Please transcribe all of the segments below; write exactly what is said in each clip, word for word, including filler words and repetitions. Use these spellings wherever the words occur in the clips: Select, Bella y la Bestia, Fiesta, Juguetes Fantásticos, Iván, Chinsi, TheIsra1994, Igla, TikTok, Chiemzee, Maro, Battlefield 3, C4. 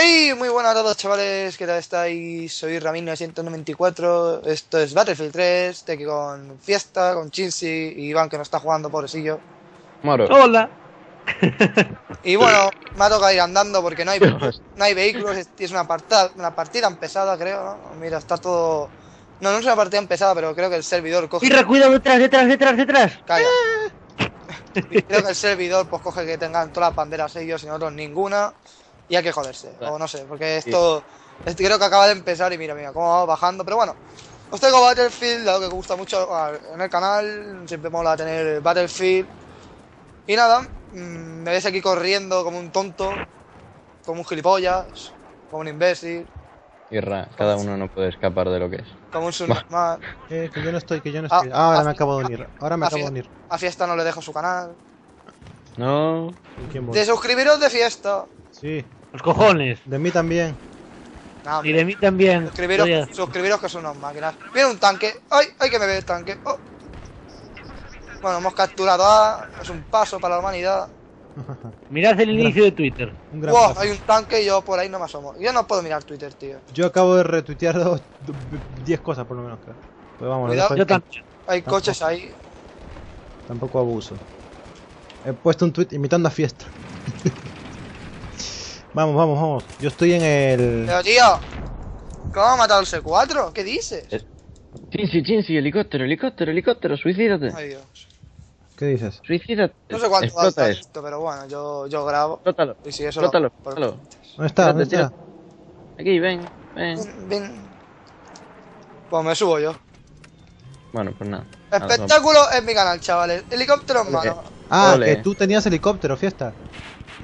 ¡Hey! Muy buenas a todos, chavales, ¿qué tal estáis? Soy Ramin nueve nueve cuatro, esto es Battlefield tres, estoy aquí con Fiesta, con Chinsi y Iván, que no está jugando, pobrecillo. Maro. ¡Hola! Y bueno, me ha tocado ir andando porque no hay, no hay vehículos, es una partida, una partida empezada, creo, ¿no? Mira, está todo... No, no es una partida empezada, pero creo que el servidor coge... ¡Mira, cuidado, detrás, detrás, detrás, detrás! ¡Calla! Creo que el servidor pues coge que tengan todas las banderas ellos y nosotros ninguna. Y hay que joderse, vale. O no sé, porque esto, sí. Este creo que acaba de empezar y mira, mira, cómo vamos bajando. Pero bueno, os traigo Battlefield, dado que gusta mucho en el canal, siempre mola tener Battlefield. Y nada, mmm, me ves aquí corriendo como un tonto, como un gilipollas, como un imbécil. Y ra, cada uno no puede escapar de lo que es. Como un subnormal. Eh, que yo no estoy, que yo no estoy. Ah, ahora me acabo de unir, ahora me acabo de unir. A Fiesta no le dejo su canal. No. De suscribiros de Fiesta. Sí. Los cojones. De mí también. No, y de mí también. Suscribiros, suscribiros que son unos máquinas. Viene un tanque. ¡Ay! ¡Ay que me ve el tanque! Oh. Bueno, hemos capturado a... Es un paso para la humanidad. Mirad el inicio de Twitter. Un gran wow, paso. Hay un tanque y yo por ahí no me asomo. Yo no puedo mirar Twitter, tío. Yo acabo de retuitear dos, diez cosas por lo menos, creo. Pues vamos, cuidado, yo también. Hay coches ahí. Tampoco abuso. He puesto un tweet imitando a Fiesta. Vamos, vamos, vamos. Yo estoy en el... Pero tío, ¿cómo ha matado el C cuatro? ¿Qué dices? Es... Chinsi, Chinsi, helicóptero, helicóptero, helicóptero, suicídate. Ay Dios. ¿Qué dices? Suicídate. No sé cuánto va a estar esto, pero bueno, yo, yo grabo. Explótalo, y si eso explótalo, lo... explótalo. ¿Dónde está? Tírate, ¿dónde está? Tírate. Aquí, ven, ven. Ven, ven. Pues me subo yo. Bueno, pues nada. Espectáculo en mi canal, chavales. Helicóptero en mano. Ah, ole. Que tú tenías helicóptero, Fiesta.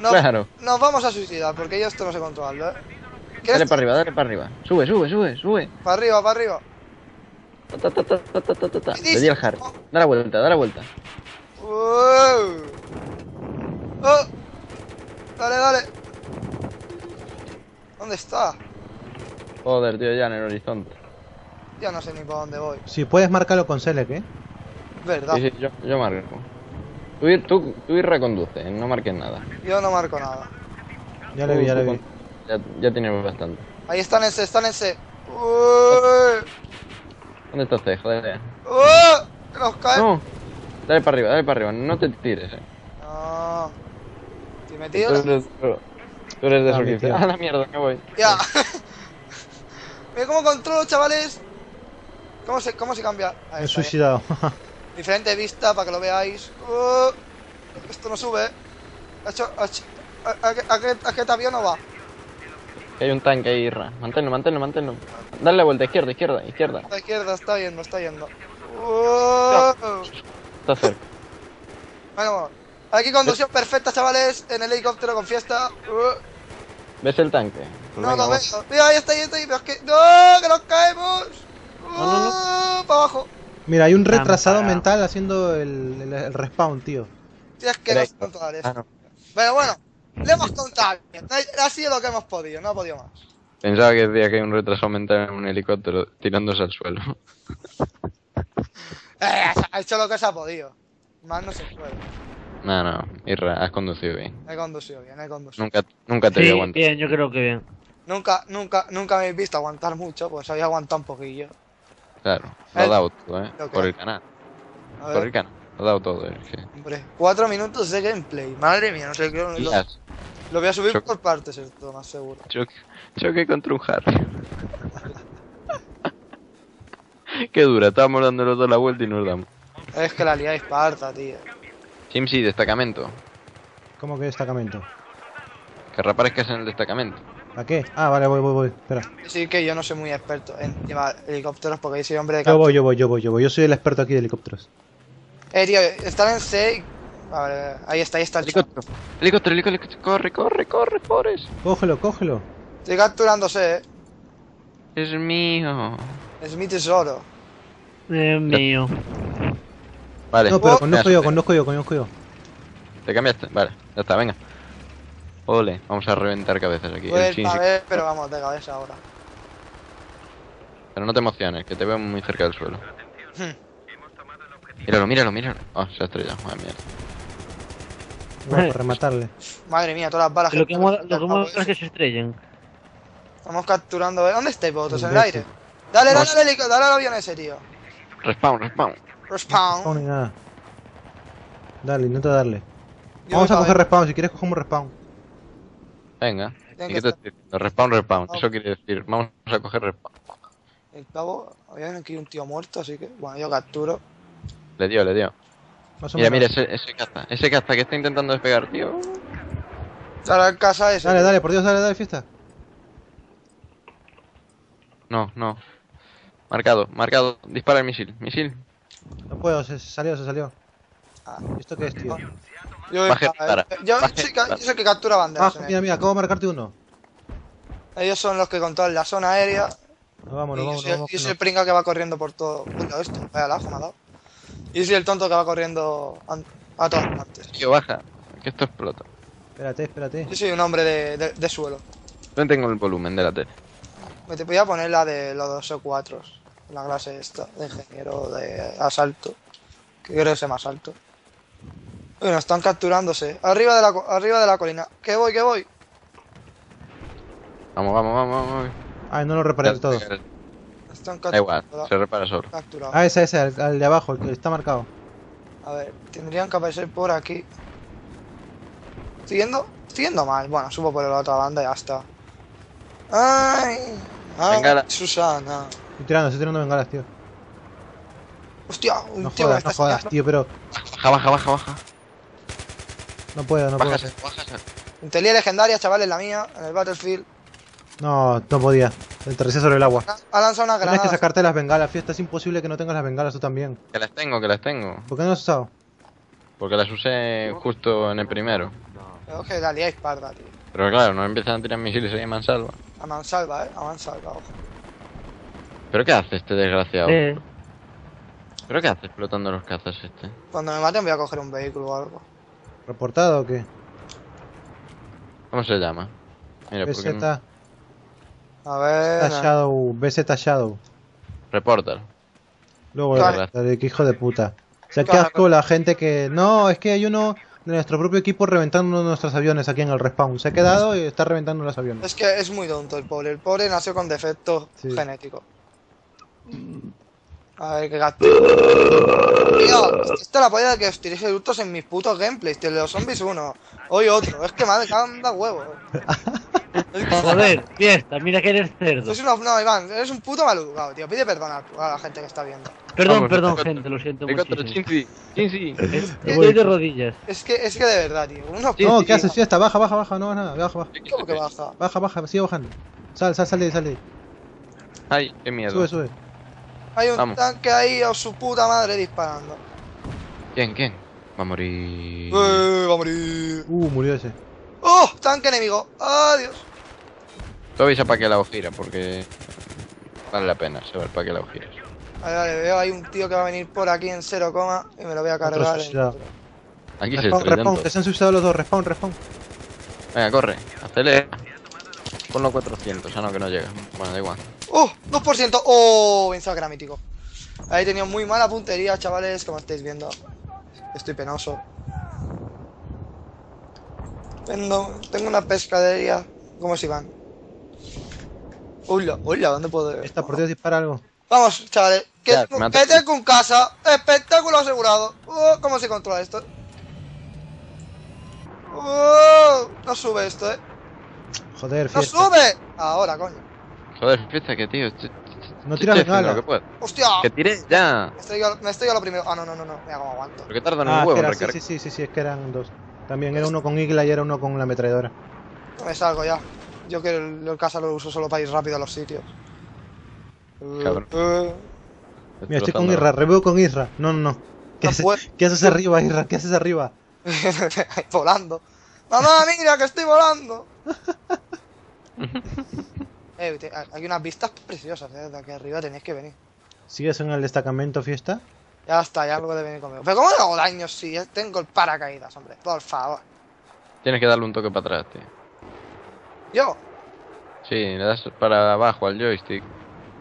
No, claro. Nos vamos a suicidar porque yo esto no sé controlarlo, ¿eh? Dale para arriba, dale para arriba. Sube, sube, sube, sube. Para arriba, para arriba. Ta, ta, ta, ta, ta, ta, ta. Le di al hard. Da la vuelta, da la vuelta. Uh. Oh. Dale, dale. ¿Dónde está? Joder, tío, ya en el horizonte. Ya no sé ni para dónde voy. Si puedes marcarlo con Select, ¿eh? Verdad. Sí, sí, yo, yo marco. Tú ir, tú, tú ir reconduce, no marques nada. Yo no marco nada. Ya le vi, ya le vi. Ya, ya tenemos bastante. Ahí están ese, están ese. Uy. ¿Dónde estás, te? Joder. ¡Uh! ¡Nos cae! No. Dale para arriba, dale para arriba. No te tires, eh. No. Si me tiro. Tú eres, tú eres de no, suscripción. Ah, la mierda, que voy. Ya. Mira cómo controlo, chavales. ¿Cómo se, cómo se cambia? Ahí, me he suicidado. Diferente vista para que lo veáis. Uh, esto no sube. Ha hecho, ha hecho, a, a, a, a, a qué avión no va. Hay un tanque ahí, Ra. Manténlo, manténlo, manténlo. Dale la vuelta, izquierda, izquierda, izquierda. A izquierda, está yendo, está yendo. Uh, está cerca. Bueno, bueno. Aquí conducción perfecta, chavales. En el helicóptero con Fiesta. Uh. ¿Ves el tanque? Pues no, no veo. Mira, ahí está, ahí está. Ahí. Pero es que... ¡No! ¡Que nos caemos! Uh, no, no, no. ¡Para abajo! Mira, hay un retrasado Campara. mental haciendo el, el, el respawn, tío. Si es que no sé controlar eso. Ah, no. Pero bueno, le hemos contado. Ha sido lo que hemos podido, no ha podido más. Pensaba que decía que hay un retrasado mental en un helicóptero tirándose al suelo. eh, ha hecho lo que se ha podido. Más no se puede. No, no, Irra, has conducido bien. He conducido bien, he conducido. Nunca, nunca te sí, voy a aguantar. Bien, yo creo que bien. Nunca, nunca, nunca me habéis visto aguantar mucho, pues había aguantado un poquillo. Claro, lo ha dado todo, eh. Okay. Por el canal. Por el canal, lo ha dado todo, eh. Sí. Hombre, cuatro minutos de gameplay. Madre mía, no sé qué. Lo, lo voy a subir Choc... por partes, esto, más seguro. Choc... Choque contra un hard. Qué dura, estábamos dando los dos la vuelta y nos damos. Es que la liáis parta, tío. Chiemzee, destacamento. ¿Cómo que destacamento? Que reaparezcas en el destacamento. ¿A qué? Ah, vale, voy, voy, voy, espera. Sí, que yo no soy muy experto en llevar helicópteros porque yo soy hombre de campo. Yo voy, yo voy, yo voy, yo voy, yo soy el experto aquí de helicópteros. Eh, tío, están en C... Vale, ahí está, ahí está el helicóptero. Helicóptero, helicóptero, corre, corre, corre, pobres. Cógelo, cógelo. Estoy capturándose, eh. Es mío. Es mi tesoro. Es mío. Vale. No, pero conozco yo, conozco yo, conozco yo. Te cambiaste, vale, ya está, venga. Ole, vamos a reventar cabezas aquí. Pues, a ver, pero vamos de cabeza ahora. Pero no te emociones, que te veo muy cerca del suelo. Míralo, míralo, míralo. Oh, se ha estrellado, madre mía. Bueno, para rematarle. Madre mía, todas las balas. Lo que hemos dado es que se estrellen. Estamos capturando... ¿Dónde estáis vosotros? ¿En el aire? Dale, dale, dale, dale al avión ese, tío. Respawn, respawn. Respawn. Respawn ni nada. Dale, intenta darle. Yo Vamos a coger bien. respawn, si quieres cogemos respawn. Venga. ¿Y qué te estoy diciendo? Respawn, respawn. Oh. Eso quiere decir, vamos a coger respawn. El pavo... Había aquí un tío muerto, así que... Bueno, yo capturo. Le dio, le dio. Mira, mira, ese, ese caza. Ese caza que está intentando despegar, tío. Dale al caza ese. Dale, tío. dale, por Dios, dale, dale, fiesta. No, no. Marcado, marcado. Dispara el misil, misil. No puedo, se salió, se salió. Ah. ¿Esto qué es, tío? Yo, Baje, para, eh, yo Baje, soy, yo soy el que captura banderas. Ah, mira, mira, acabo de marcarte uno. Ellos son los que controlan la zona aérea. No, vámonos, y vamos, yo, vamos, yo soy el pringa que va corriendo por todo. Bueno, esto, vaya lajo, me ha dado. Y soy el tonto que va corriendo a, a todas partes. Tío, baja, que esto explota. Espérate, espérate. Yo soy un hombre de, de, de suelo. No tengo el volumen de la tele. Me te voy a poner la de los C cuatro, la clase esta, de ingeniero de asalto. Que creo que sea más alto. Bueno, están capturándose. Arriba de la arriba de la colina. Que voy, que voy. Vamos, vamos, vamos, vamos. Ay, no lo reparé del todo. Están capturados. Da igual, se repara solo. Capturado. Ah, ese, ese, el, el de abajo, el que está marcado. A ver, tendrían que aparecer por aquí. ¿Estoy yendo? Estoy yendo mal. Bueno, subo por la otra banda y ya está. Ay, ay, Bengala. Susana. Estoy tirando, estoy tirando bengalas, tío. Hostia, un no tío. Jodas, no jodas, tío, tío, pero... Baja, baja, baja, baja. No puedo, no bájase, puedo. Bájase. Intelía legendaria, chavales, la mía, en el Battlefield. No, no podía. Aterricé sobre el agua. Ha lanzado una granada. Tienes que sacarte las bengalas, Fiesta. Es imposible que no tengas las bengalas tú también. Que las tengo, que las tengo. ¿Por qué no las has usado? Porque las usé justo en el primero. Pero es que la liáis parda, tío. Pero claro, no empiezan a tirar misiles ahí a mansalva. A mansalva, eh. A mansalva, ojo. ¿Pero qué hace este desgraciado? Eh. ¿Pero qué hace explotando los cazas este? Cuando me maten voy a coger un vehículo o algo. ¿Reportado o qué? ¿Cómo se llama? Mira, B Z... Porque no... A ver... Shadow, B Z Shadow. Repórtalo. Luego el que hijo de puta. O sea, qué asco la gente que... No, es que hay uno de nuestro propio equipo reventando uno de nuestros aviones aquí en el respawn. Se ha quedado y está reventando los aviones. Es que es muy tonto el pobre. El pobre nació con defecto sí. genético. A ver, que gato. Tío, esta es la polla de que os tiréis eructos en mis putos gameplays. Tío, los zombies uno. Hoy otro. Es que madre, cada anda huevo. Joder, Fiesta, mira que eres cerdo. Eres una... No, Iván, eres un puto maleducado, tío. Pide perdón a la gente que está viendo. Perdón, Vamos, perdón, gente, cuatro, lo siento mucho. Chinsi, Chinsi. Estoy de rodillas. Es que, es que de verdad, tío. Uno... No, ¿qué haces, Fiesta? Baja, baja, baja. No, nada, baja, baja. ¿Cómo que baja? Baja, baja, sigue bajando. Sal, sal, sal de ahí, sal de ahí. Ay, qué miedo. Sube, sube. Hay un Vamos. tanque ahí a su puta madre disparando. ¿Quién? ¿Quién? Va a morir. Eh, va a morir. Uh, murió ese. ¡Oh! Tanque enemigo. ¡Adiós! Lo veis a pa' que la ojira porque vale la pena saber pa' que la ojira. Vale, vale, veo ahí un tío que va a venir por aquí en cero coma y me lo voy a cargar. En... Aquí respawn, se respawn, que se han suicidado los dos. Respawn, respawn. Venga, corre. Acelera. Ponlo cuatrocientos, ya no que no llega. Bueno, da igual. ¡Oh! ¡dos por ciento! ¡Oh! Pensaba que era mítico. Ahí he tenido muy mala puntería, chavales, como estáis viendo. Estoy penoso. Tengo, tengo una pescadería. ¿Cómo se van? ¡Hola! ¡Hola! ¿Dónde puedo...? Esta, por Dios, dispara algo. Vamos, chavales. ¡Quédate te... con casa! ¡Espectáculo asegurado! ¡Oh! ¿Cómo se controla esto? ¡Oh! No sube esto, eh. Joder, Fiesta. ¡No sube! Ahora, coño. Joder, Fiesta, que tío. No tiras de nada. ¡Hostia! ¡Que tires ya! Me estoy, a, me estoy a lo primero. Ah, no, no, no, no. Mira cómo aguanto. ¿Por qué tardan ah, un huevo en recargar? Sí, sí, sí, sí, es que eran dos. También era uno con Igla y era uno con la ametralladora. Me salgo ya. Yo que el, el casa lo uso solo para ir rápido a los sitios. Cabrón. Eh, Mira, estoy con Isra, reveo con Isra. No, no, no. ¿Qué, no haces, ¿qué haces arriba, Isra? ¿Qué haces arriba? Volando. ¡Mamá, mira que estoy volando! Eh, te, hay unas vistas preciosas, ¿eh? De aquí arriba tenéis que venir. ¿Sigues en el destacamento, Fiesta? Ya está, ya algo de venir conmigo. Pero ¿cómo le hago daño si tengo el paracaídas, hombre? Por favor. Tienes que darle un toque para atrás, tío. ¿Yo? Sí, le das para abajo al joystick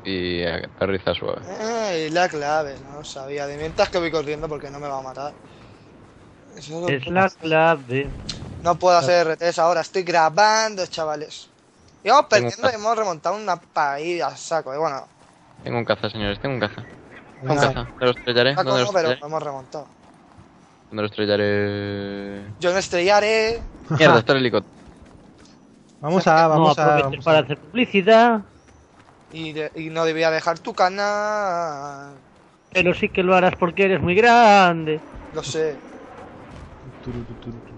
y aterriza suave. Ay, la clave, no sabía. De mientras que voy corriendo porque no me va a matar. Eso es la clave. No puedo hacer R T S ahora, estoy grabando, chavales. Íbamos perdiendo y hemos remontado una paella a saco, y bueno. Tengo un caza, señores, tengo un caza. Tengo un caza, me lo estrellaré. No, no, pero lo hemos remontado. Me lo estrellaré. Yo no estrellaré. Mierda, está el helicóptero. Vamos a, vamos no, a. Vamos para a... hacer publicidad. Y, de, y no debía dejar tu canal. Pero sí que lo harás porque eres muy grande. Lo sé.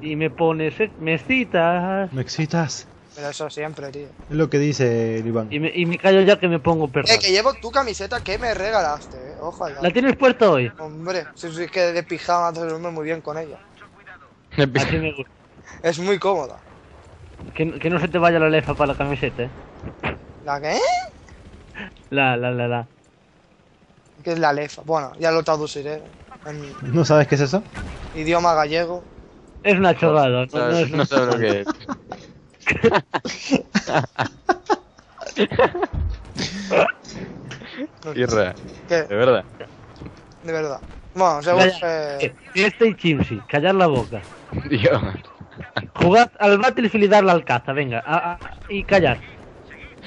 Y me pones. Me excitas. Me excitas. Pero eso siempre, tío. Es lo que dice el Iván. Y me, y me callo ya que me pongo perro. Eh, que llevo tu camiseta que me regalaste, eh. Ojo allá. ¿La tienes puesta hoy? Hombre, si es que de pijama te duermes muy bien con ella. Así me gusta. Es muy cómoda. Que, que no se te vaya la lefa para la camiseta, eh. ¿La qué? La, la, la, la. ¿Qué es la lefa? Bueno, ya lo traduciré. En... ¿No sabes qué es eso? Idioma gallego. Es una chorrada, no, no, no, es no sé lo que es. Irra, ¿qué? De verdad. De verdad. Bueno, se Calla... eh... Fiesta y Chiemzee, callar la boca. Dios. Jugad al Battlefield y darle al caza, venga, a, a, y callar.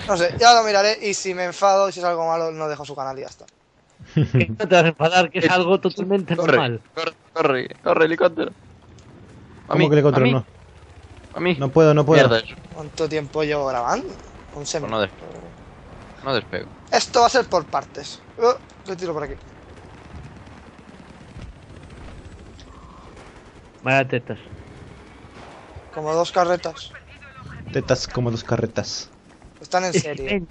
No sé, ya lo miraré y si me enfado y si es algo malo, no dejo su canal y ya está. Que no te vas a enfadar, que es algo totalmente corre, normal. Corre, corre, corre, helicóptero. A ¿Cómo mí, que helicóptero a no? Mí. A mí. No puedo, no puedo. ¿Cuánto tiempo llevo grabando? Un semestre. No despego. No despego. Esto va a ser por partes. Uh, lo tiro por aquí. Vaya tetas. Como dos carretas. Tetas como dos carretas. Están en serie.